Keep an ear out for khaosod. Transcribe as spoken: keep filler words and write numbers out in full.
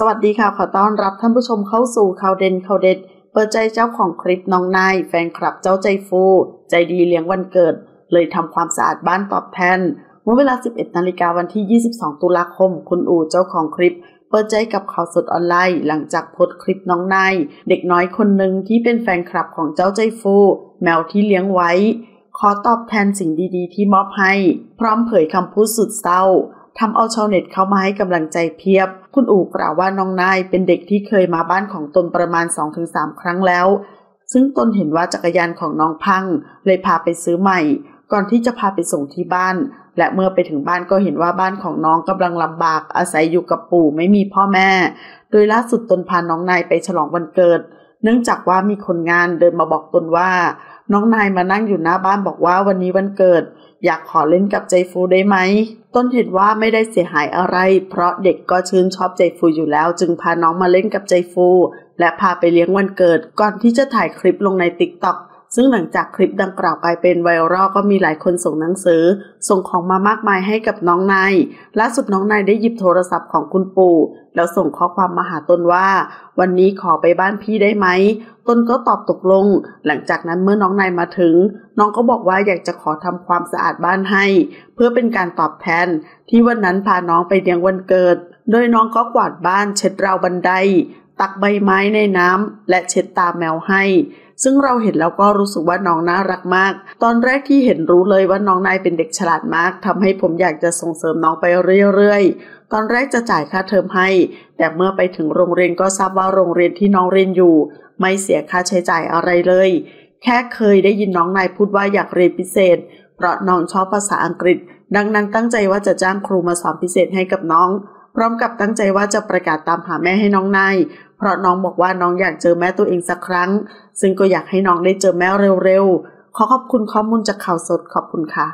สวัสดีค่ะขอต้อนรับท่านผู้ชมเข้าสู่ข่าวเด่นข่าวเด็ดเปิดใจเจ้าของคลิปน้องนายแฟนคลับเจ้าใจฟูใจดีเลี้ยงวันเกิดเลยทำความสะอาดบ้านตอบแทนเมื่อเวลา สิบเอ็ด นาฬิกาวันที่ยี่สิบสองตุลาคมคุณอูเจ้าของคลิปเปิดใจกับข่าวสดออนไลน์หลังจากโพสต์คลิปน้องนายเด็กน้อยคนหนึ่งที่เป็นแฟนคลับของเจ้าใจฟูแมวที่เลี้ยงไว้ขอตอบแทนสิ่งดีๆที่มอบให้พร้อมเผยคำพูดสุดเศร้าทำเอาชาวเน็ตเข้ามาให้กำลังใจเพียบคุณอู่กล่าวว่าน้องนายเป็นเด็กที่เคยมาบ้านของตนประมาณ สองถึงสาม ครั้งแล้วซึ่งตนเห็นว่าจักรยานของน้องพังเลยพาไปซื้อใหม่ก่อนที่จะพาไปส่งที่บ้านและเมื่อไปถึงบ้านก็เห็นว่าบ้านของน้องกำลังลำบากอาศัยอยู่กับปู่ไม่มีพ่อแม่โดยล่าสุดตนพาน้องนายไปฉลองวันเกิดเนื่องจากว่ามีคนงานเดินมาบอกตนว่าน้องนายมานั่งอยู่หน้าบ้านบอกว่าวันนี้วันเกิดอยากขอเล่นกับใจฟูได้ไหมต้นเห็นว่าไม่ได้เสียหายอะไรเพราะเด็กก็ชื่นชอบใจฟูอยู่แล้วจึงพาน้องมาเล่นกับใจฟูและพาไปเลี้ยงวันเกิดก่อนที่จะถ่ายคลิปลงใน ติ๊กต็อก ซึ่งหลังจากคลิปดังกล่าวกลายเป็นไวรัลก็มีหลายคนส่งหนังสือส่งของมามากมายให้กับน้องนายล่าสุดน้องนายได้หยิบโทรศัพท์ของคุณปู่แล้วส่งข้อความมาหาตนว่าวันนี้ขอไปบ้านพี่ได้ไหมตนก็ตอบตกลงหลังจากนั้นเมื่อน้องนายมาถึงน้องก็บอกว่าอยากจะขอทำความสะอาดบ้านให้เพื่อเป็นการตอบแทนที่วันนั้นพาน้องไปเลี้ยงวันเกิดโดยน้องก็กวาดบ้านเช็ดราวบันไดตักใบไม้ในน้ำและเช็ดตาแมวให้ซึ่งเราเห็นแล้วก็รู้สึกว่าน้องน่ารักมากตอนแรกที่เห็นรู้เลยว่าน้องนายเป็นเด็กฉลาดมากทำให้ผมอยากจะส่งเสริมน้องไปเรื่อยๆตอนแรกจะจ่ายค่าเทอมให้แต่เมื่อไปถึงโรงเรียนก็ทราบว่าโรงเรียนที่น้องเรียนอยู่ไม่เสียค่าใช้จ่ายอะไรเลยแค่เคยได้ยินน้องนายพูดว่าอยากเรียนพิเศษเพราะน้องชอบภาษาอังกฤษดังนั้นตั้งใจว่าจะจ้างครูมาสอนพิเศษให้กับน้องพร้อมกับตั้งใจว่าจะประกาศตามหาแม่ให้น้องนายเพราะน้องบอกว่าน้องอยากเจอแม่ตัวเองสักครั้งซึ่งก็อยากให้น้องได้เจอแม่เร็วๆขอขอบคุณข้อมูลจากข่าวสดขอบคุณค่ะ